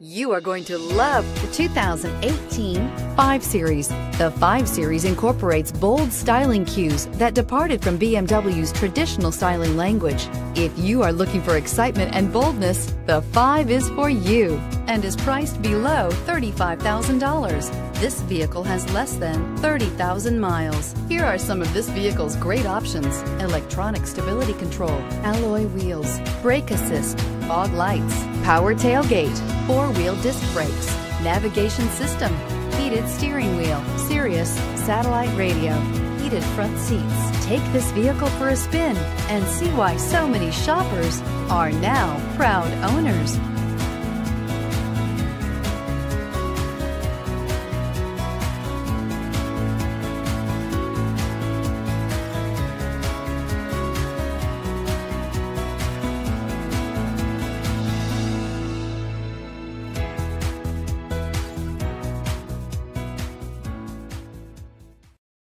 You are going to love the 2018 5 Series. The 5 Series incorporates bold styling cues that departed from BMW's traditional styling language. If you are looking for excitement and boldness, the 5 is for you and is priced below $35,000. This vehicle has less than 30,000 miles. Here are some of this vehicle's great options: electronic stability control, alloy wheels, brake assist, fog lights, power tailgate, four-wheel disc brakes, navigation system, heated steering wheel, Sirius satellite radio, heated front seats. Take this vehicle for a spin and see why so many shoppers are now proud owners.